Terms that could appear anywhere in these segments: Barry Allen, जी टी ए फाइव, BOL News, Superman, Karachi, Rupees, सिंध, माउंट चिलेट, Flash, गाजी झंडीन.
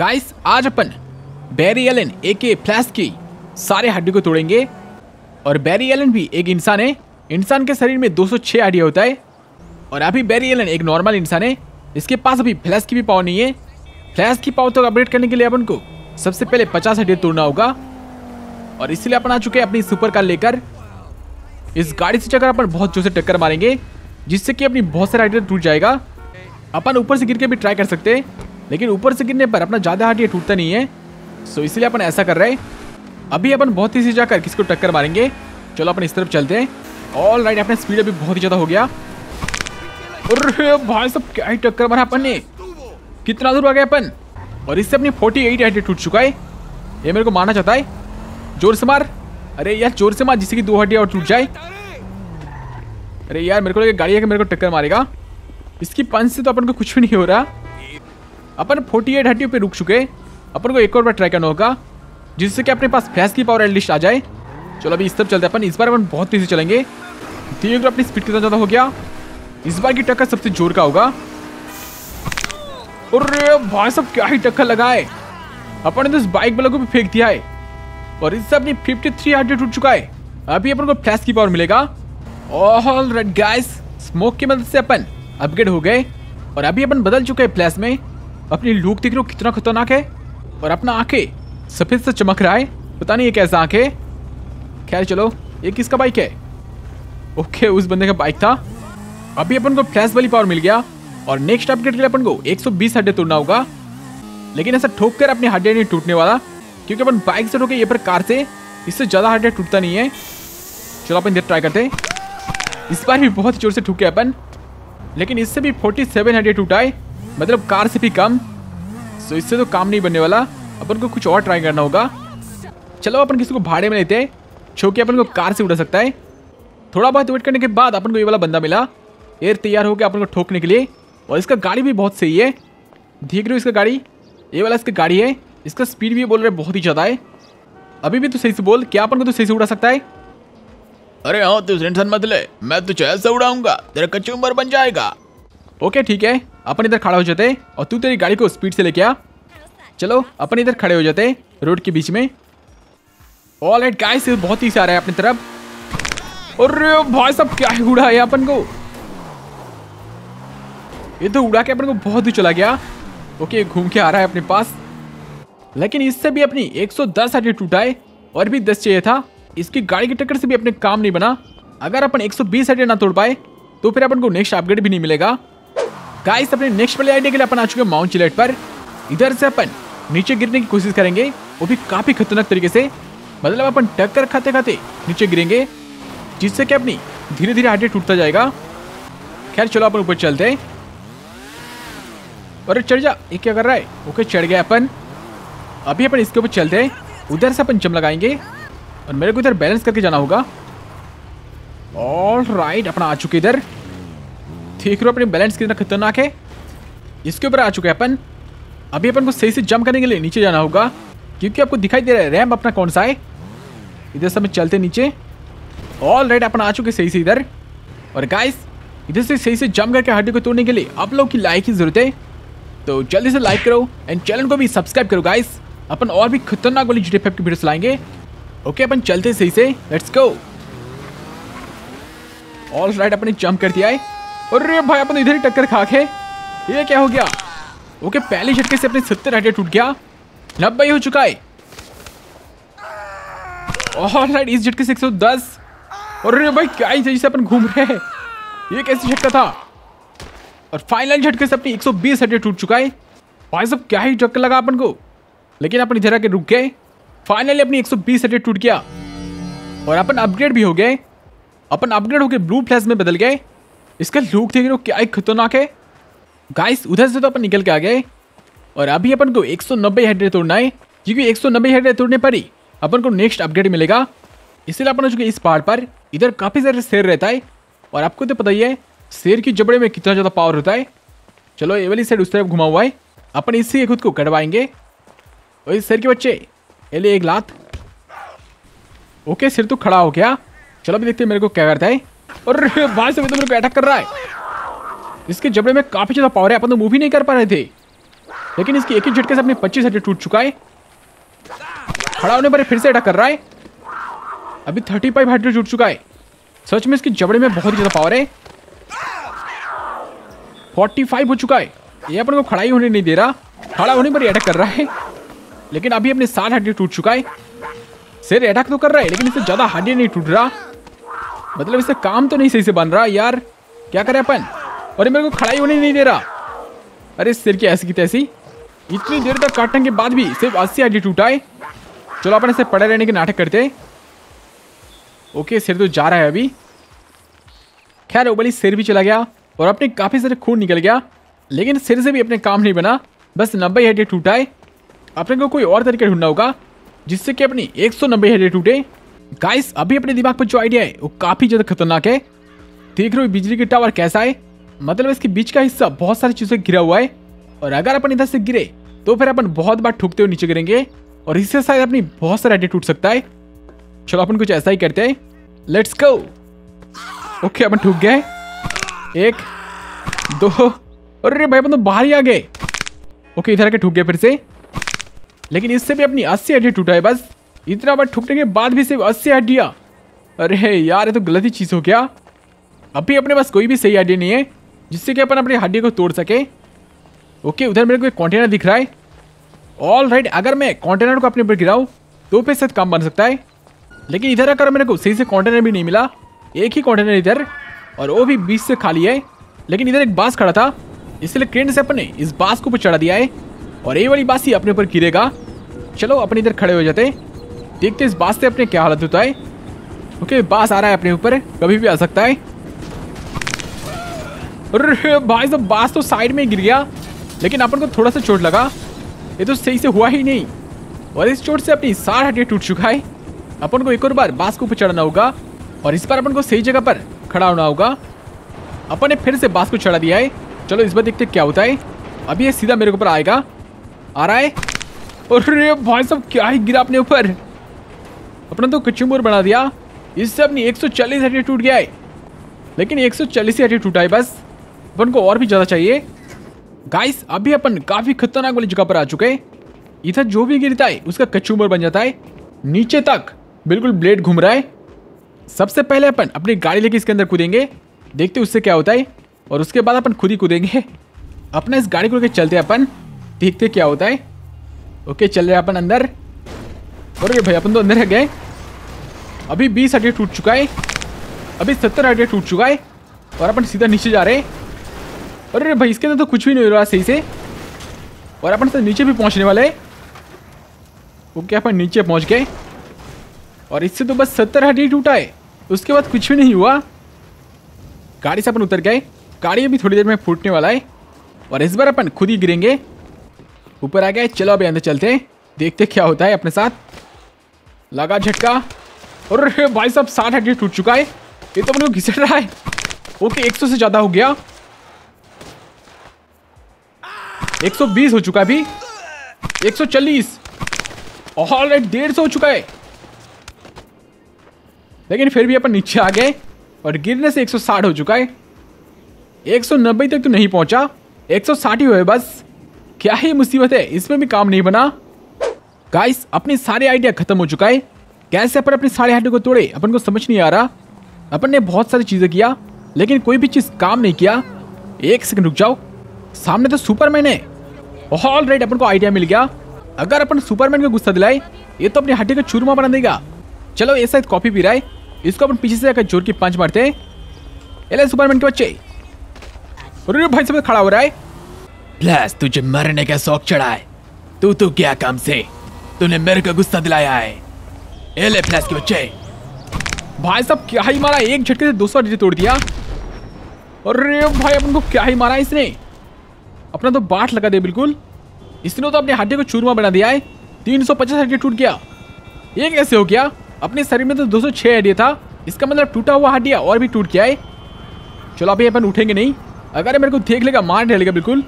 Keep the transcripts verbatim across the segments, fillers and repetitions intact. Guys आज अपन Barry Allen एके flash की सारे हड्डी को तोड़ेंगे। और बैरी एलन भी एक इंसान है, इंसान के शरीर में दो सौ छह हड्डियाँ होता है। और अभी बैरी एलन एक नॉर्मल इंसान है, इसके पास अभी फ्लैश की भी पावर नहीं है। फ्लैश की पावर तक अपडेट करने के लिए अपन को सबसे पहले पचास हड्डियाँ तोड़ना होगा। और इसलिए अपन आ चुके हैं अपनी सुपर कार लेकर। इस गाड़ी से चक्कर अपन बहुत जोर से टक्कर मारेंगे, जिससे कि अपनी बहुत सारी हड्डियाँ टूट जाएगा। अपन ऊपर से गिर के भी ट्राई कर सकते हैं, लेकिन ऊपर से गिरने पर अपना ज़्यादा हड्डियाँ टूटता नहीं है, सो इसलिए अपन ऐसा कर रहे हैं। अभी अपन बहुत ही तेज़ी जाकर किसको टक्कर मारेंगे। चलो अपन इस तरफ चलते हैं। ऑल राइट, अपना स्पीड अभी बहुत ही ज़्यादा हो गया। अरे भाई साहब, क्या ही टक्कर मारा अपन ने, कितना दूर आ गया अपन। और इससे अपनी फोर्टी एट हड्डी टूट चुका है। ये मेरे को मारना चाहता है, जोर से मार। अरे यार जोर से मार, जिससे कि दो हड्डियाँ और टूट जाए। अरे यार मेरे को लगे गाड़ी आकर मेरे को टक्कर मारेगा। इसकी पंच से तो अपन को कुछ भी नहीं हो रहा। अपन अड़तालीस हड्डियों पे रुक चुके हैं। अपन को एक और बार ट्राई करना होगा, जिससे कि अपने पास फ्लैश की पावर एटलीस्ट आ जाए। चलो अभी इस तरफ चलते हैं अपन। इस बार अपन बहुत तेज़ी चलेंगे। देखो अपनी स्पीड कितना ज़्यादा हो गया। इस बार की टक्कर सबसे जोर का होगा। अरे भाई साहब, क्या ही टक्कर लगा है। अपन ने तो इस बाइक वालों को भी फेंक दिया है। और इससे अपनी फिफ्टी थ्री हड्डी टूट चुका है। अभी अपन को फ्लैश की पावर मिलेगा। ऑल राइट गाइस, स्मोक की मदद से अपन अपग्रेड हो गए। और अभी अपन बदल चुके हैं फ्लैश में। अपनी लुक देख लो कितना खतरनाक है। और अपना आंखें सफ़ेद से चमक रहा है, पता नहीं ये कैसा आँख है। खैर चलो, ये किसका बाइक है? ओके, उस बंदे का बाइक था। अभी अपन को फ्लैश वाली पावर मिल गया। और नेक्स्ट अपग्रेड के लिए अपन को एक सौ बीस हड्डे तोड़ना होगा। लेकिन ऐसा ठोक कर अपनी हड्डे नहीं टूटने वाला, क्योंकि अपन बाइक से ठोके ये पर कार से, इससे ज़्यादा हड्डे टूटता नहीं है। चलो अपन इधर ट्राई करते। इस बार भी बहुत जोर से ठूके अपन, लेकिन इससे भी फोर्टी सेवन हड्डे टूटा है, मतलब कार से भी कम। सो इससे तो काम नहीं बनने वाला, अपन को कुछ और ट्राई करना होगा। चलो अपन किसी को भाड़े में लेते हैं, जो कि अपन को कार से उड़ा सकता है। थोड़ा बहुत वेट करने के बाद अपन को ये वाला बंदा मिला, एयर तैयार हो गया अपन को ठोकने के लिए। और इसका गाड़ी भी बहुत सही है, देख रहे हो इसका गाड़ी, ये वाला इसका गाड़ी है। इसका स्पीड भी बोल रहे बहुत ही ज़्यादा है। अभी भी तो सही से बोल, क्या अपन को तो सही से उड़ा सकता है? अरे हाँ, तू टेंशन मत ले, मैं तुझे ऐसा उड़ाऊंगा तेरा कचूमर बन जाएगा। ओके ठीक है, अपन इधर खड़ा हो जाते और तू तेरी गाड़ी को स्पीड से लेके आ। चलो अपन इधर खड़े हो जाते रोड के बीच में। ऑल राइट गाइस, बहुत ही सारा है अपनी तरफ। और भाई साहब, क्या ही उड़ा है अपन को। ये तो उड़ा के अपन को बहुत दूर चला गया। ओके, घूम के आ रहा है अपने पास। लेकिन इससे भी अपनी एक सौ दस हड्डी टूटाए, और भी दस चाहिए था। इसकी गाड़ी की टक्कर से भी अपने काम नहीं बना। अगर अपन एक सौ बीस हड्डी ना तोड़ पाए तो फिर अपन को नेक्स्ट अपग्रेड भी नहीं मिलेगा। गाइस, अपने नेक्स्ट वाले आइडिया के लिए अपन आ चुके हैं माउंट चिलेट पर। इधर से अपन नीचे गिरने की कोशिश करेंगे, वो भी काफ़ी खतरनाक तरीके से। मतलब अपन टक्कर खाते खाते नीचे गिरेंगे, जिससे कि अपनी धीरे धीरे हड्डी टूटता जाएगा। खैर चलो अपन ऊपर चलते हैं। अरे चढ़ जा, ये क्या कर रहा है? ओके चढ़ गया अपन। अभी अपन इसके ऊपर चलते हैं, उधर से अपन जंप लगाएंगे। और मेरे को इधर बैलेंस करके जाना होगा। ऑल राइट, अपना आ चुके इधर, ठीक रहो। अपनी बैलेंस कितना खतरनाक है, इसके ऊपर आ चुके हैं अपन। अभी अपन को सही से जंप करने के लिए नीचे जाना होगा, क्योंकि आपको दिखाई दे रहा है रैंप अपना कौन सा है। इधर से अपन चलते नीचे। ऑल राइट, अपन आ चुके सही से इधर। और गाइस, इधर से सही से जंप करके हड्डी को तोड़ने के लिए आप लोगों की लाइक की ज़रूरत है, तो जल्दी से लाइक करो एंड चैनल को भी सब्सक्राइब करो गाइस। अपन और भी खतरनाक वाली जी टी फाइव की वीडियोस लाएंगे। ओके अपन चलते सही से, लेट्स गो। ऑल राइट, अपने जंप कर दिया है। अरे भाई, अपन इधर ही टक्कर खा के, ये क्या हो गया? ओके, पहले झटके से अपने सत्तर हड्डी टूट गया, नब्बे हो चुका है। ऑल राइट, इस झटके से एक सौ दस। अरे भाई, क्या ही तेजी से अपन घूम रहे हैं, ये कैसे झटका था? और फाइनल झटके से अपनी एक सौ बीस हड्डी टूट चुका है। भाई साहब, क्या ही टक्कर लगा अपन को। लेकिन अपन इधर आके रुक गए, फाइनली अपनी एक सौ बीस हड्डी टूट गया। और अपन अपग्रेड भी हो गए। अपन अपग्रेड होकर ब्लू फ्लैश में बदल गए। इसका लुक देख रहे हो, क्या ही खतरनाक है। गाइस, उधर से तो अपन निकल के आ गए। और अभी अपन को एक सौ नब्बे हड्डी तोड़ना है, क्योंकि एक सौ नब्बे हड्डी तोड़ने पर ही अपन को नेक्स्ट अपग्रेड मिलेगा। इसलिए अपन हो चुके इस पहाड़ पर। इधर काफ़ी सारे शेर रहता है, और आपको तो पता ही है शेर की जबड़े में कितना ज़्यादा पावर होता है। चलो, ये वाली साइड उस तरफ घुमा हुआ है, अपन इससे खुद को कटवाएंगे। और इस शेर के बच्चे, ये ले एक लात। ओके, शेर तो खड़ा हो गया। चलो अभी देखते हैं मेरे को क्या करता है। और भाई साहब, तो मेरे को अटैक कर रहा है। इसके जबड़े में काफ़ी ज़्यादा पावर है, अपन तो मूव ही नहीं कर पा रहे थे। लेकिन इसकी एक ही झटके से अपने पच्चीस हड्डी टूट चुका है। खड़ा होने पर फिर से अटैक कर रहा है। अभी थर्टी फाइव हड्डी टूट चुका है। सच में इसकी जबड़े में बहुत ज़्यादा पावर है। फोर्टी फाइव हो चुका है। ये अपन को खड़ा ही होने नहीं दे रहा। खड़ा होने पर अटैक कर रहा है, लेकिन अभी अपने साठ हड्डी टूट चुका है। सिर अटैक तो कर रहा है लेकिन इससे ज़्यादा हड्डी नहीं टूट रहा। मतलब इससे काम तो नहीं सही से बन रहा यार, क्या करें अपन। और ये मेरे को खड़ा ही होने नहीं दे रहा। अरे सिर की ऐसी की तैसी। इतनी देर तक काटने के बाद भी सिर्फ अस्सी हड्डी टूटा है। चलो अपन इसे पड़े रहने के नाटक करते। ओके सिर तो जा रहा है अभी। खैर उबली सिर भी चला गया और अपने काफ़ी सारे खून निकल गया, लेकिन सिर से भी अपने काम नहीं बना। बस नब्बे हड्डी टूटा है। अपने को कोई और तरीका ढूंढना होगा जिससे कि अपनी एक सौ नब्बे हड्डी टूटे। गाइस अभी अपने दिमाग पर जो आइडिया है वो काफ़ी ज़्यादा खतरनाक है। देख रहे हो बिजली की टावर कैसा है, मतलब इसके बीच का हिस्सा बहुत सारी चीज़ों से घिरा हुआ है। और अगर अपन इधर से गिरे तो फिर अपन बहुत बार ठुकते हुए नीचे गिरेंगे और इससे शायद अपनी बहुत सारी हड्डी टूट सकता है। चलो अपन कुछ ऐसा ही करते हैं, लेट्स गो। ओके अपन ठुक गए। एक दो, अरे भाई अपन तो बाहर ही आ गए। ओके इधर आके ठुक गए फिर से, लेकिन इससे भी अपनी अस्सी हड्डी टूटा है। बस इतना बार ठुकने के बाद भी सिर्फ अस्सी हड्डियाँ। अरे यार ये तो गलत ही चीज़ हो गया। अभी अपने पास कोई भी सही हड्डी नहीं है जिससे कि अपन अपनी हड्डी को तोड़ सके। ओके उधर मेरे को एक कॉन्टेनर दिख रहा है। ऑल राइट अगर मैं कॉन्टेनर को अपने ऊपर गिराऊँ तो फिर शायद काम बन सकता है, लेकिन इधर आकर मेरे को सही से कॉन्टेनर भी नहीं मिला। एक ही कॉन्टेनर इधर और वो भी बीच से खाली है, लेकिन इधर एक बाँस खड़ा था इसलिए क्रेन से अपने इस बाँस को ऊपर चढ़ा दिया है और ये वाली बाँस ही अपने ऊपर गिरेगा। चलो अपने इधर खड़े हो जाते, देखते इस बाँस से अपने क्या हालत होता है। ओके बाँस आ रहा है अपने ऊपर, कभी भी आ सकता है। अरे भाई साहब बाँस तो साइड में गिर गया, लेकिन अपन को थोड़ा सा चोट लगा। ये तो सही से हुआ ही नहीं और इस चोट से अपनी साठ हड्डी टूट चुका है। अपन को एक और बार बाँस को ऊपर चढ़ना होगा और इस बार अपन को सही जगह पर खड़ा होना होगा। अपन ने फिर से बाँस को चढ़ा दिया है। चलो इस बार देखते क्या होता है। अभी ये सीधा मेरे ऊपर आएगा। आ रहा है। अरे भाई साहब क्या ही गिरा अपने ऊपर। अपना तो कचुम्बर बना दिया। इससे अपनी एक सौ चालीस हड्डी टूट गया है, लेकिन एक सौ चालीस ही हड्डी टूटा है। बस अपन को और भी ज़्यादा चाहिए। गाइस अभी अपन काफ़ी खतरनाक वाली जगह पर आ चुके हैं। इधर जो भी गिरता है उसका कचुम्बर बन जाता है। नीचे तक बिल्कुल ब्लेड घूम रहा है। सबसे पहले अपन अपनी गाड़ी लेके इसके अंदर कूदेंगे, देखते उससे क्या होता है, और उसके बाद अपन खुद ही कूदेंगे। अपना इस गाड़ी को लेकर चलते हैं, अपन देखते क्या होता है। ओके चल रहे अपन अंदर। और भाई अपन तो अंदर रह गए। अभी बीस हड्डी टूट चुका है। अभी सत्तर हड्डी टूट चुका है और अपन सीधा नीचे जा रहे हैं। अरे भाई इसके अंदर तो कुछ भी नहीं हो रहा सही से, और अपन से नीचे भी पहुंचने वाले हैं। ओके अपन नीचे पहुंच गए और इससे तो बस सत्तर हड्डी टूटा है, उसके बाद कुछ भी नहीं हुआ। गाड़ी से अपन उतर गए। गाड़ी अभी थोड़ी देर में फूटने वाला है और इस बार अपन खुद ही गिरेंगे। ऊपर आ गए। चलो अभी अंदर चलते हैं, देखते क्या होता है अपने साथ। लगा झटका और भाई साहब साठ हड्डी टूट चुका है। ये तो अपने को घिसट रहा है। ओके एक सौ से ज़्यादा हो गया। एक सौ बीस हो चुका है अभी। एक सौ चालीस। ऑल राइट डेढ़ सौ हो चुका है, लेकिन फिर भी अपन नीचे आ गए और गिरने से एक सौ साठ हो चुका है। एक सौ नब्बे तक तो नहीं पहुंचा, एक सौ साठ ही हुए बस। क्या ही मुसीबत है, इसमें भी काम नहीं बना। गाइस अपने सारे आइडिया खत्म हो चुका है। कैसे अपन अपने सारे हड्डी को तोड़े अपन को समझ नहीं आ रहा। अपन ने बहुत सारी चीज़ें किया लेकिन कोई भी चीज़ काम नहीं किया। एक सेकंड रुक जाओ, सामने तो सुपरमैन है। ऑल राइट अपन को आइडिया मिल गया। अगर अपन सुपरमैन को गुस्सा दिलाए ये तो अपनी हड्डी को चूरमा बना देगा। चलो ये शायद कॉफी पी रहा है, इसको अपन पीछे से आकर जोर की पंच मारते हैं। एले सुपरमैन के बच्चे। अरे भाई सब खड़ा हो रहा है। फ्लैश तुझे मरने का शौक चढ़ा है, तू तो क्या काम से, तूने मेरे को गुस्सा दिलाया है। एले फ्लैश के बच्चे। भाई साहब क्या ही मारा, एक झटके से दो सौ हड्डी तोड़ दिया। अरे भाई अपन को क्या ही मारा इसने, अपना तो बाट लगा दिया बिल्कुल। इसने तो अपने हड्डी को चूरमा बना दिया है। तीन सौ पचास हड्डी टूट गया। ये कैसे हो गया, अपने शरीर में तो दो सौ छह हड्डियाँ था, इसका मतलब टूटा हुआ हड्डिया और भी टूट गया है। चलो अभी अपन उठेंगे नहीं, अगर मेरे को देख लेगा मार डालेगा बिल्कुल।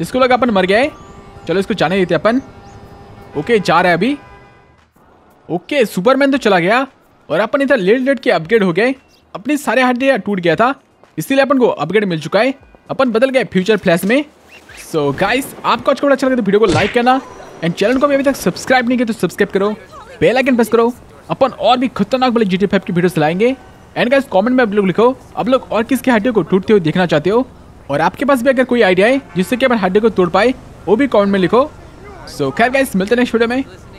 इसको लगा अपन मर गया है। चलो इसको जाने देते अपन। ओके जा रहा है अभी। ओके सुपरमैन तो चला गया और अपन इधर लेट लेट के अपग्रेड हो गए। अपनी सारे हड्डियाँ टूट गया था इसीलिए अपन को अपग्रेड मिल चुका है। अपन बदल गए फ्यूचर फ्लैश में। सो गाइस आपको आज का वीडियो अच्छा लगे तो वीडियो को लाइक करना एंड चैनल को भी अभी तक सब्सक्राइब नहीं किया तो सब्सक्राइब करो, बेल आइकन प्रेस करो। अपन और भी खतरनाक वाले जी टी ए फाइव की वीडियोस लाएंगे एंड गाइस कमेंट में आप लोग लिखो आप लोग और किसके हड्डियों को टूटते हुए देखना चाहते हो और आपके पास भी अगर कोई आइडिया है जिससे कि अपन हड्डियों को तोड़ पाए वो भी कमेंट में लिखो। सो खैर गाइस मिलते हैं नेक्स्ट वीडियो में।